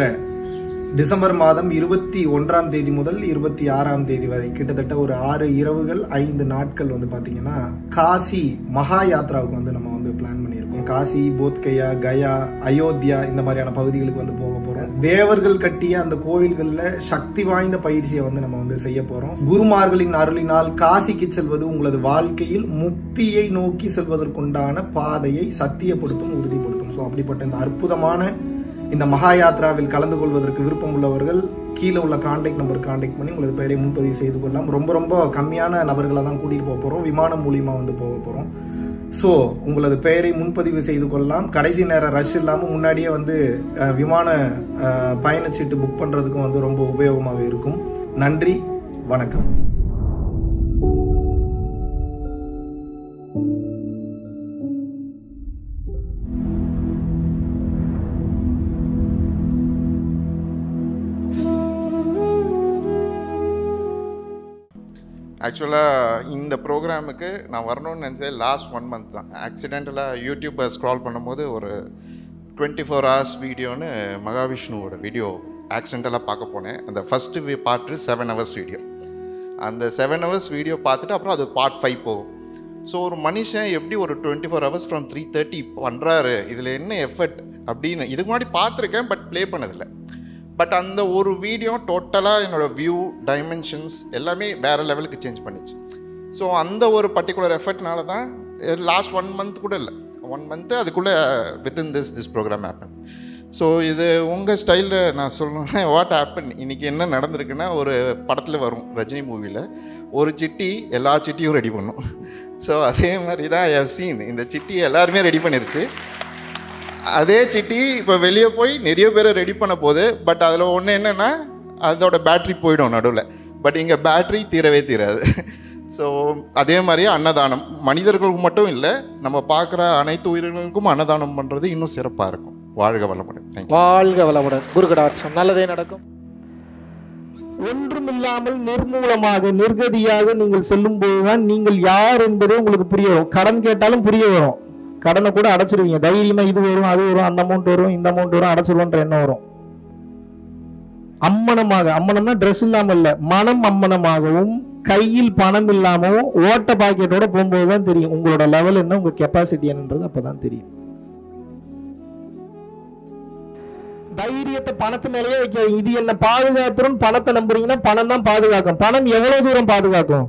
வருகின்ற டிசம்பர் மாதம் 21ஆம் தேதி முதல் 26ஆம் தேதி வரை கிட்டத்தட்ட ஒரு 6 இரவுகள் 5 நாட்கள் வந்து பாத்தீங்கன்னா காசி மகா யாத்ராவுக்கு வந்து நம்ம வந்து பிளான் பண்ணியிருக்கோம். காசி, போத்கயா, கயா, அயோத்தியா இந்த மாதிரியான பகுதிகளுக்கு வந்து போக போறோம். தேவர்கள் கட்டிய அந்த கோவில்கள்ல சக்தி வாய்ந்த பயிற்சியை வந்து நம்ம வந்து செய்ய போறோம். குருமார்களின் அருளினால் காசிக்கு செல்வது உங்களது வாழ்க்கையில் முக்தியை நோக்கி செல்வதற்குண்டான பாதையை சத்தியப்படுத்தும், உறுதிப்படுத்தும். ஸோ அப்படிப்பட்ட இந்த அற்புதமான இந்த மகா யாத்ராவில் கலந்து கொள்வதற்கு விருப்பம் உள்ளவர்கள் கீழே உள்ள கான்டாக்ட் நம்பர் கான்டாக்ட் பண்ணி உங்களது பெயரை முன்பதிவு செய்து கொள்ளலாம். ரொம்ப ரொம்ப கம்மியான நபர்களை தான் கூட்டிகிட்டு போக போகிறோம். விமானம் மூலியமாக வந்து போக போகிறோம். ஸோ உங்களது பெயரை முன்பதிவு செய்து கொள்ளலாம். கடைசி நேரம் ரஷ் இல்லாமல் முன்னாடியே வந்து விமான பயணச்சீட்டு புக் பண்ணுறதுக்கும் வந்து ரொம்ப உபயோகமாக இருக்கும். நன்றி, வணக்கம். ஆக்சுவலாக இந்த ப்ரோக்ராமுக்கு நான் வரணும்னு நினச்சேன். லாஸ்ட் 1 மந்த் தான் ஆக்சிடென்டலாக யூடியூப்பை ஸ்க்ரால் பண்ணும்போது ஒரு 24 ஹவர்ஸ் வீடியோன்னு மகாவிஷ்ணுவோட வீடியோ ஆக்சிடென்டலாக பார்க்க போனேன். அந்த ஃபஸ்ட்டு பார்ட்டு 7 ஹவர்ஸ் வீடியோ, அந்த 7 ஹவர்ஸ் வீடியோ பார்த்துட்டு அப்புறம் அது பார்ட் 5 போகும். ஸோ ஒரு மனுஷன் எப்படி ஒரு 24 ஹவர்ஸ் ஃப்ரம் 3:30 பண்ணுறாரு, இதில் என்ன எஃபர்ட் அப்படின்னு இதுக்கு முன்னாடி பார்த்துருக்கேன், பட் ப்ளே பண்ணதில்லை. பட் அந்த ஒரு வீடியோ டோட்டலாக என்னோடய வியூ, டைமென்ஷன்ஸ் எல்லாமே வேறு லெவலுக்கு சேஞ்ச் பண்ணிச்சு. ஸோ அந்த ஒரு பர்டிகுலர் எஃபர்ட்னால தான் லாஸ்ட் 1 மந்த் கூட இல்லை, 1 மந்த்து அதுக்குள்ளே within this program happen. So இது உங்கள் ஸ்டைலில் நான் சொல்லணுன்னா வாட் ஹேப்பன், இன்றைக்கி என்ன நடந்திருக்குன்னா, ஒரு படத்தில் வரும் ரஜினி மூவியில் ஒரு சிட்டி எல்லா சிட்டியும் ரெடி பண்ணும். ஸோ அதே மாதிரி தான் ஐ ஹவ் சீன், இந்த சிட்டி எல்லாருமே ரெடி பண்ணிருச்சு. அதே சிட்டி இப்போ வெளியே போய் நிறைய பேரை ரெடி பண்ண போகுது. பட் அதில் ஒன்று என்னென்னா, அதோட பேட்ரி போயிடும் நடுவில். பட் இங்கே பேட்ரி தீராது. ஸோ அதே மாதிரி அன்னதானம் மனிதர்களுக்கு மட்டும் இல்லை, நம்ம பார்க்குற அனைத்து உயிர்களுக்கும் அன்னதானம் பண்ணுறது இன்னும் சிறப்பாக இருக்கும். வாழ்க வளமுடன், வாழ்க வளமுடன். குருகடாட்சம், நல்லதே நடக்கும். ஒன்றுமில்லாமல் நிர்மூலமாக நிர்கதியாக நீங்கள் செல்லும்போதுதான் நீங்கள் யார் என்பதே உங்களுக்கு புரிய வரும். கடன் கேட்டாலும் புரிய வரும். கடனை கூட அடைச்சிருவீங்க தைரியமா. இது வரும், அது வரும், அந்த அமௌண்ட் வரும், இந்த அமௌண்ட் வரும், அடைச்சிருவோன்ற எண்ணம் வரும். அம்மனமாக, அம்மனம்னா ட்ரெஸ் இல்லாமல் இல்லை, மனம் அம்மனமாகவும் கையில் பணம் இல்லாமவும் ஓட்ட பாக்கெட்டோட போகும்போது தான் தெரியும் உங்களோட லெவல் என்ன, உங்க கெப்பாசிட்டி என்னன்றது அப்பதான் தெரியும். தைரியத்தை பணத்து மேலேயே வைக்காது. இது என்ன பாதுகாத்துரும், பணத்தை நம்புறீங்கன்னா பணம் தான் பாதுகாக்கும். பணம் எவ்வளவு தூரம் பாதுகாக்கும்?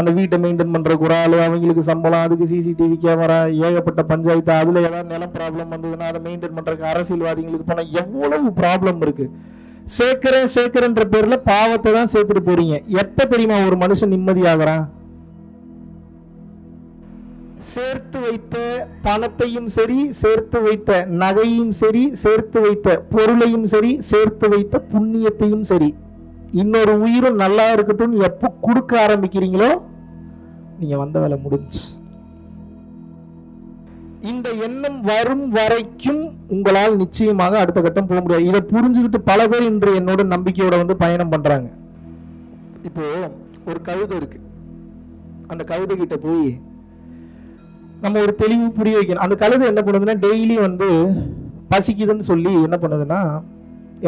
அந்த வீட்டை மெயின்டைன் பண்ற குரால், அவங்களுக்கு சம்பளம், அதுக்கு சிசிடிவி கேமரா, ஏகப்பட்ட பஞ்சாயத்து, அதுல ஏதாவது நிலம் ப்ராப்ளம் வந்ததுன்னா அதை மெயின்டைன் பண்றதுக்கு அரசியல்வாதிகளுக்கு போனா எவ்வளவு ப்ராப்ளம் இருக்கு. சேர்க்கிறன்ற பேர்ல பாவத்தை தான் சேர்த்துட்டு போறீங்க. எப்ப தெரியுமா ஒரு மனுஷன் நிம்மதியாகிறான்? சேர்த்து வைத்த பணத்தையும் சரி, சேர்த்து வைத்த நகையும் சரி, சேர்த்து வைத்த பொருளையும் சரி, சேர்த்து வைத்த புண்ணியத்தையும் சரி, இன்னொரு உயிரும் நல்லா இருக்கட்டும் எப்போ கொடுக்க ஆரம்பிக்கிறீங்களோ நீங்க வந்த வேலை முடிஞ்சு. இந்த எண்ணம் வரும் வரைக்கும் உங்களால் நிச்சயமாக அடுத்த கட்டம் போக முடியாது. இதை புரிஞ்சுக்கிட்டு பல பேர் இன்று என்னோட நம்பிக்கையோட வந்து பயணம் பண்றாங்க. இப்போ ஒரு கவிதை இருக்கு, அந்த கவிதை கிட்ட போய் நம்ம ஒரு தெளிவு புரிய வைக்கணும். அந்த கவிதை என்ன பண்ணுதுன்னா, டெய்லி வந்து பசிக்குதுன்னு சொல்லி என்ன பண்ணுதுன்னா,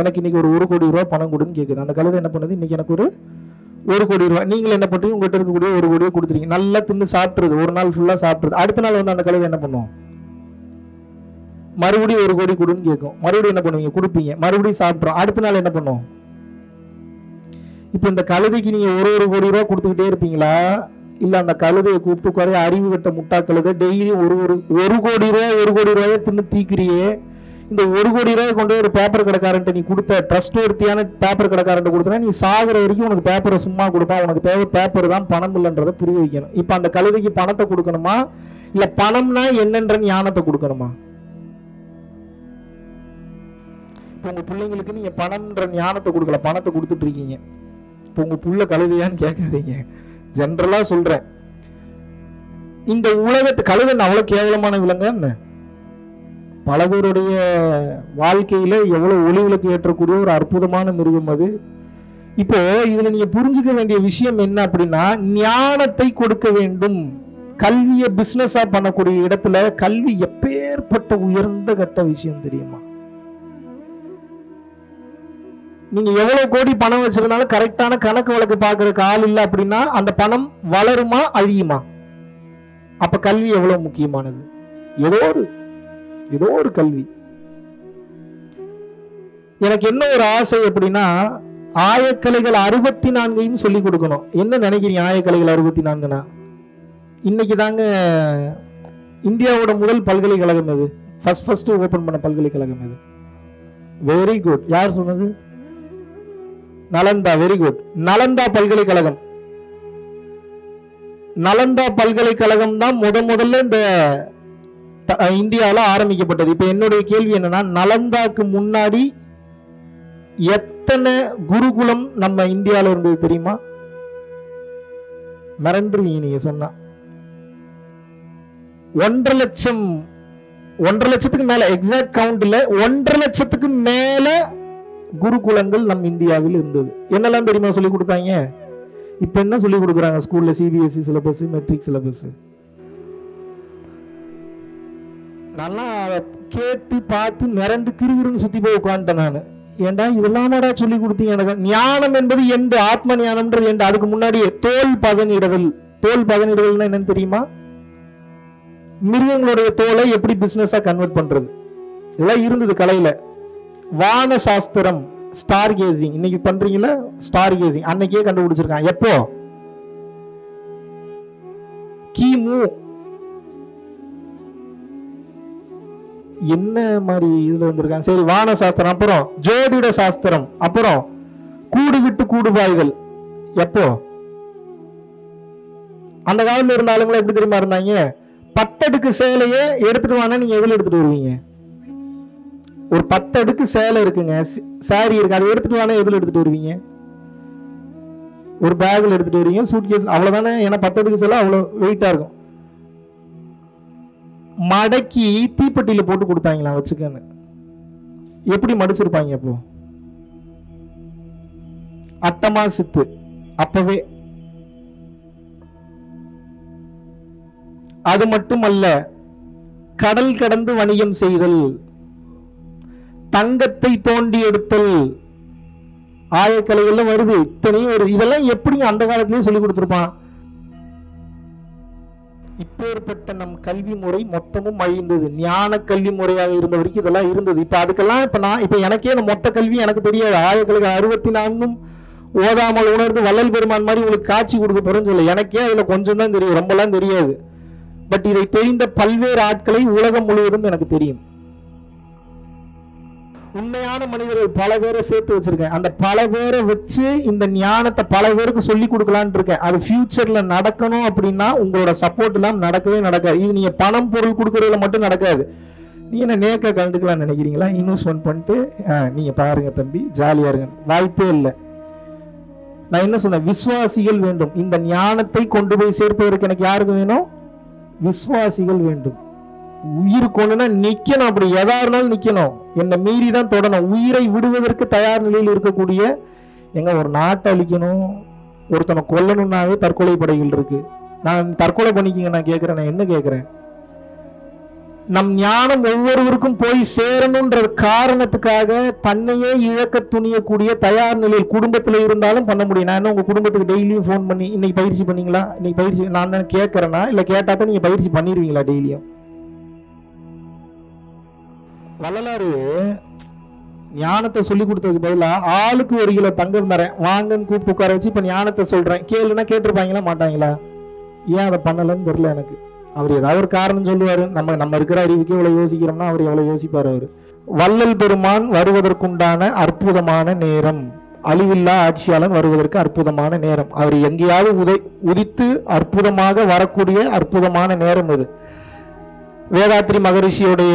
எனக்கு இன்னைக்கு ஒரு 1 கோடி ரூபா பணம் கொடுன்னு கேட்குது. அந்த கழுதை என்ன பண்ணுது, இன்னைக்கு எனக்கு ஒரு 1 கோடி ரூபா. நீங்கள் என்ன பண்ணுறீங்க, உங்கள்கிட்ட இருக்கக்கூடிய 1 கோடியை கொடுத்துருங்க. நல்லா தின்னு சாப்பிட்றது, ஒரு நாள் ஃபுல்லாக சாப்பிட்றது. அடுத்த நாள் வந்து அந்த கழுதை என்ன பண்ணுவோம், மறுபடியும் 1 கோடி கொடுன்னு கேட்கும். மறுபடியும் என்ன பண்ணுவீங்க, கொடுப்பீங்க. மறுபடியும் சாப்பிட்றோம். அடுத்த நாள் என்ன பண்ணுவோம்? இப்போ இந்த கழுதைக்கு நீங்கள் ஒரு 1 கோடி ரூபா கொடுத்துக்கிட்டே இருப்பீங்களா, இல்லை அந்த கழுதையை கூப்பிட்டு குறைய அறிவு கட்ட முட்டா கழுதை டெய்லி ஒரு கோடி ரூபாயை தின்னு தீக்கிறியே, இந்த 1 கோடி ரூபாய் கொண்டு ஒரு பேப்பர் கடைக்காரன்ட்டு நீ கொடுத்த ட்ரஸ்ட்வர்த்தியான பேப்பர் கடைக்காரன்ட்டு கொடுத்தனா நீ சாகிற வரைக்கும் உனக்கு பேப்பரை சும்மா கொடுப்பான். உனக்கு தேவை பேப்பர் தான், பணம் இல்லைன்றதை புரிய வைக்கணும். இப்போ அந்த கழுதைக்கு பணத்தை கொடுக்கணுமா, இல்லை பணம்னா என்னன்ற ஞானத்தை கொடுக்கணுமா? இப்போ உங்கள் பிள்ளைங்களுக்கு நீங்கள் பணம்ன்ற ஞானத்தை கொடுக்கல, பணத்தை கொடுத்துட்டு இருக்கீங்க. இப்போ உங்கள் புள்ள கழுதையான்னு கேட்காதீங்க, ஜென்ரலாக சொல்கிறேன். இந்த உலகத்து கழுகன் அவ்வளோ கேவலமான விலங்கு என்ன? பலவருடைய வாழ்க்கையில் எவ்வளோ ஒளிகளுக்கு ஏற்றக்கூடிய ஒரு அற்புதமான மிருகம் அது. இப்போ இதில் நீங்கள் புரிஞ்சுக்க வேண்டிய விஷயம் என்ன அப்படின்னா, ஞானத்தை கொடுக்க வேண்டும். கல்வியை பிஸ்னஸாக பண்ணக்கூடிய இடத்துல கல்வி எப்பேற்பட்ட உயர்ந்த கட்ட விஷயம் தெரியுமா? நீங்க எவ்வளவு கோடி பணம் வச்சிருந்தாலும் கரெக்டான கணக்கு வழக்கு பாக்குறதுக்கு ஆள் இல்லை அப்படின்னா அந்த பணம் வளருமா அழியுமா? அப்ப கல்வி எவ்வளவு முக்கியமானது? ஏதோ ஒரு கல்வி. எனக்கு என்ன ஒரு ஆசை அப்படின்னா, ஆயக்கலைகள் 64 சொல்லி கொடுக்கணும். என்ன நினைக்கிறீங்க ஆயக்கலைகள் 64? இன்னைக்கு தாங்க இந்தியாவோட முதல் பல்கலைக்கழகம் இது, ஃபர்ஸ்ட் ஓபன் பண்ண பல்கலைக்கழகம் இது. Very good. யார் சொன்னது? நலந்தா. Very good. நலந்தா பல்கலைக்கழகம் தான் முதல்ல இந்த இந்தியாவில் ஆரம்பிக்கப்பட்டது. இப்ப என்னுடைய கேள்வி என்னன்னா, நலந்தாக்கு முன்னாடி எத்தனை குருகுலம் நம்ம இந்தியாவில் இருந்தது தெரியுமா? மறந்துருவீங்க நீங்க சொன்னா. 1,00,000 மேல எக்ஸாக்ட் கவுண்ட் இல்ல, 1,00,000 மேல குருகுலங்கள் நம் இந்தியாவில் இருந்தது. என்னெல்லாம் தெரியுமா சொல்லி கொடுத்தாங்க? இப்ப என்ன சொல்லி கொடுக்குறாங்க ஸ்கூல்ல? CBSE syllabus, matric syllabus. நல்லா கேட்டு பார்த்து மிரண்டு கிருகிருன்னு சுத்தி போய் உட்காந்துட்டேன் நான். ஏண்டா இதெல்லாம்டா சொல்லி கொடுத்தீங்க எனக்கு? ஞானம் என்பது எந்த ஆத்ம ஞானம்ன்றது எந்த அதுக்கு முன்னாடியே தோல் பதனிடுதல்னா என்னன்னு தெரியுமா? மிருகங்களுடைய தோலை எப்படி பிசினஸா கன்வெர்ட் பண்றது, இதெல்லாம் இருந்தது கலையில. வான சாஸ்திரம், ஸ்டார் கேசிங். இன்னைக்கு பண்றீங்களா ஸ்டார் கேசிங்? அன்னைக்கே கண்டுபிடிச்சிருக்கான். எப்போ? கிமு. என்ன மாதிரி இதுல வந்திருக்காங்க? சரி, வான சாஸ்திரம், அப்புறம் ஜோதிட சாஸ்திரம், அப்புறம் கூடு விட்டு கூடுபாய்கள். எப்போ? அந்த காலத்துல இருந்த ஆளுங்களா எப்படி தெரியுமா இருந்தாங்க? 10 அடுக்கு சேலையே எடுத்துட்டு வாங்க. நீங்க எதுல எடுத்துட்டு வருவீங்க? ஒரு 10 அடுக்கு சேலை இருக்குங்க, சாரி இருக்கு, அதை எடுத்துட்டு வாங்க. எதுல எடுத்துட்டு வருவீங்க? ஒரு பேக்ல எடுத்துட்டு வருவீங்க, சூட்கேஸ், அவ்வளவுதானே. ஏன்னா 10 அடுக்கு சேலை அவ்வளவு வெயிட்டா இருக்கும். மடக்கி தீப்பெட்டியில போட்டு கொடுத்தாங்களா வச்சுக்கன்னு? எப்படி மடிச்சிருப்பாங்க அப்போ? அட்டமா சித்து. அப்பவே அது மட்டுமல்ல, கடல் கடந்து வணிகம் செய்தல், தங்கத்தை தோண்டி எடுத்தல், ஆயக்கலைகள்லாம் வருது. இத்தனையும் வருது. இதெல்லாம் எப்படி அந்த காலத்திலேயே சொல்லி கொடுத்துருப்பான். இப்பேற்பட்ட நம் கல்வி முறை மொத்தமும் அழிந்தது. ஞான கல்வி முறையாக இருந்த வரைக்கும் இதெல்லாம் இருந்தது. இப்ப அதுக்கெல்லாம் இப்ப எனக்கே இந்த மொத்த கல்வி எனக்கு தெரியாது. ஆயக்கலைகள் 64 ஓதாமல் உணர்ந்து வள்ளல் பெருமான் மாதிரி உங்களுக்கு காட்சி கொடுக்க போறேன்னு சொல்ல எனக்கே அதுல கொஞ்சம் தான் தெரியும், ரொம்பலாம் தெரியாது. பட் இதை தெரிந்த பல்வேறு ஆட்களை உலகம் முழுவதும் எனக்கு தெரியும். உண்மையான மனிதர்கள் பல பேரை சேர்த்து வச்சிருக்கேன். அந்த பல பேரை வச்சு இந்த ஞானத்தை பல பேருக்கு சொல்லி கொடுக்கலான்னு இருக்கேன். அது ஃபியூச்சர்ல நடக்கணும் அப்படின்னா உங்களோட சப்போர்ட் எல்லாம் நடக்கவே நடக்காது. இது நீங்க பணம் பொருள் கொடுக்கறதுல மட்டும் நடக்காது. நீ என்ன நேக்க கலந்துக்கலாம் நினைக்கிறீங்களா? இன்வெஸ்ட்மெண்ட் பண்ணிட்டு நீங்க பாருங்க தம்பி, ஜாலியா இருங்க, வாய்ப்பே இல்லை. நான் என்ன சொன்னேன்? விசுவாசிகள் வேண்டும். இந்த ஞானத்தை கொண்டு போய் சேர்ப்பதற்கு எனக்கு யாருக்கு வேணும்? விசுவாசிகள் வேண்டும். உயிர் கொண்டுனா நிக்கணும். அப்படி எதா இருந்தாலும் நிக்கணும், என்னை மீறி தான் தொடணும். உயிரை விடுவதற்கு தயார் நிலையில் இருக்கக்கூடிய எங்க ஒரு நாட்டை அழிக்கணும், ஒருத்தனை கொல்லணும்னாவே தற்கொலை படைகள் இருக்கு. நான் தற்கொலை பண்ணிக்கிங்க நான் கேட்கிறேன். நான் என்ன கேட்கிறேன்? நம் ஞானம் ஒவ்வொருவருக்கும் போய் சேரணும்ன்ற காரணத்துக்காக தன்னையே இழக்க துணியக்கூடிய தயார் நிலையில் குடும்பத்தில் இருந்தாலும் பண்ண முடியும். நான் என்ன உங்க குடும்பத்துக்கு டெய்லியும் ஃபோன் பண்ணி இன்னைக்கு பயிற்சி பண்ணீங்களா, இன்னைக்கு பயிற்சி நான் என்ன கேட்கறேன்னா? இல்லை, கேட்டால் தான் நீங்க பயிற்சி பண்ணிடுவீங்களா டெய்லியும்? வள்ளலாரு ஞானத்தை சொல்லி கொடுத்ததுக்கு பதிலாக ஆளுக்கு 1 கிலோ தங்கம் தரேன் வாங்கன்னு கூப்பிட்டு உட்கார வச்சு இப்போ ஞானத்தை சொல்றேன் கேளுன்னா கேட்டிருப்பாங்களா மாட்டாங்களா? ஏன் அதை பண்ணலன்னு தெரியல எனக்கு. அவர் ஏதாவது ஒரு காரணம் சொல்லுவாரு. நம்ம இருக்கிற அறிவுக்கு எவ்வளவு யோசிக்கிறோம்னா அவர் எவ்வளவு யோசிப்பார். அவர் வள்ளல் பெருமான் வருவதற்குண்டான அற்புதமான நேரம், அழிவில்லா ஆட்சியாளன் வருவதற்கு அற்புதமான நேரம். அவர் எங்கேயாவது உதித்து அற்புதமாக வரக்கூடிய அற்புதமான நேரம் இது. வேதாத்ரி மகரிஷியுடைய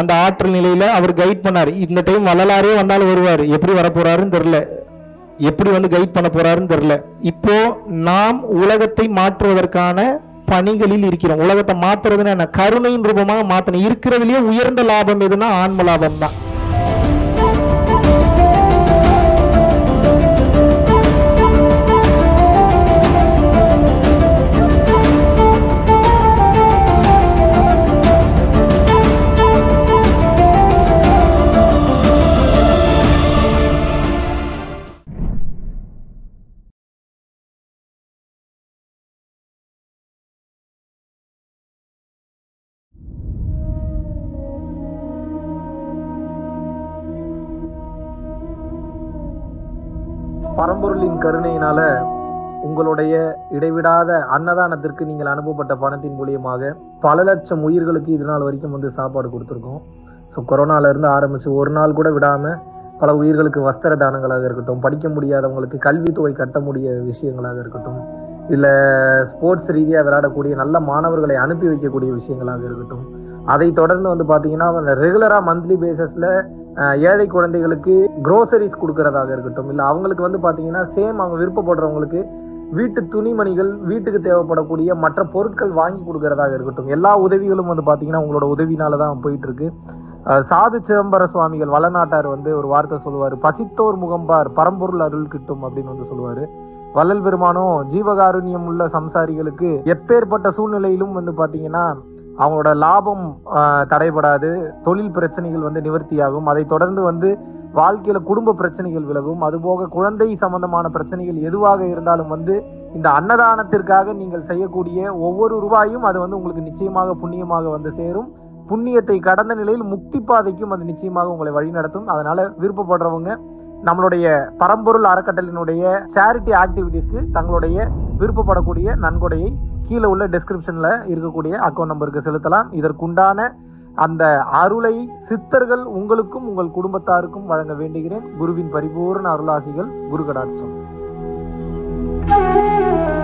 அந்த ஆற்றல் நிலையில அவர் கைட் பண்ணார். இந்த டைம் வள்ளலாரே வந்தாலும் வருவார், எப்படி வரப்போறாருன்னு தெரியல, எப்படி வந்து கைட் பண்ண போறாருன்னு தெரியல. இப்போ நாம் உலகத்தை மாற்றுவதற்கான பணிகளில் இருக்கிறோம். உலகத்தை மாற்றுறதுன்னா என்ன? கருணையின் ரூபமாக மாற்றணும். இருக்கிறதுலேயே உயர்ந்த லாபம் எதுனா ஆன்ம லாபம் தான். பரம்பொருளின் கருணையினால உங்களுடைய இடைவிடாத அன்னதானத்திற்கு நீங்கள் அனுப்பப்பட்ட பணத்தின் மூலியமாக பல லட்சம் உயிர்களுக்கு இது நாள் வரைக்கும் வந்து சாப்பாடு கொடுத்துருக்கோம். ஸோ கொரோனாவிலேருந்து ஆரம்பித்து ஒரு நாள் கூட விடாமல் பல உயிர்களுக்கு வஸ்திர தானங்களாக இருக்கட்டும், படிக்க முடியாதவங்களுக்கு கல்வித்தொகை கட்ட முடிய விஷயங்களாக இருக்கட்டும், இல்லை ஸ்போர்ட்ஸ் ரீதியாக விளையாடக்கூடிய நல்ல மாணவர்களை அனுப்பி வைக்கக்கூடிய விஷயங்களாக இருக்கட்டும், அதை தொடர்ந்து வந்து பார்த்தீங்கன்னா ரெகுலராக மந்த்லி பேசிஸில் ஏழை குழந்தைகளுக்கு க்ரோசரிஸ் கொடுக்கறதாக இருக்கட்டும், இல்லை அவங்களுக்கு வந்து பார்த்தீங்கன்னா சேம் அவங்க விருப்பப்படுறவங்களுக்கு வீட்டு துணிமணிகள், வீட்டுக்கு தேவைப்படக்கூடிய மற்ற பொருட்கள் வாங்கி கொடுக்கறதாக இருக்கட்டும், எல்லா உதவிகளும் வந்து பார்த்தீங்கன்னா உங்களோட உதவினால தான் போயிட்டுருக்கு. சாது சிதம்பர சுவாமிகள் வளநாட்டார் வந்து ஒரு வார்த்தை சொல்லுவார், பசித்தோர் முகம்பார் பரம்பொருள் அருள் கிட்டும் அப்படின்னு வந்து சொல்லுவார். வள்ளல் பெருமானும் ஜீவகாருண்யம் உள்ள சம்சாரிகளுக்கு எப்பேற்பட்ட சூழ்நிலையிலும் வந்து பார்த்தீங்கன்னா அவங்களோட லாபம் தடைபடாது, தொழில் பிரச்சனைகள் வந்து நிவர்த்தியாகும், அதை தொடர்ந்து வந்து வாழ்க்கையில் குடும்ப பிரச்சனைகள் விலகும், அதுபோக குழந்தை சம்பந்தமான பிரச்சனைகள் எதுவாக இருந்தாலும் வந்து இந்த அன்னதானத்திற்காக நீங்கள் செய்யக்கூடிய ஒவ்வொரு ரூபாயும் அது வந்து உங்களுக்கு நிச்சயமாக புண்ணியமாக வந்து சேரும். புண்ணியத்தை கடந்த நிலையில் முக்தி பாதைக்கும் அது நிச்சயமாக உங்களை வழிநடத்தும். அதனால் விருப்பப்படுறவங்க நம்மளுடைய பரம்பொருள் அறக்கட்டளினுடைய சேரிட்டி ஆக்டிவிட்டீஸ்க்கு தங்களுடைய விருப்பப்படக்கூடிய நன்கொடையை கீழே உள்ள டிஸ்கிரிப்ஷனில் இருக்கக்கூடிய அக்கௌண்ட் நம்பருக்கு செலுத்தலாம். இதற்குண்டான அந்த அருளை சித்தர்கள் உங்களுக்கும் உங்கள் குடும்பத்தாருக்கும் வழங்க வேண்டுகிறேன். குருவின் பரிபூர்ண அருளாசிகள். குரு கடாட்சம்.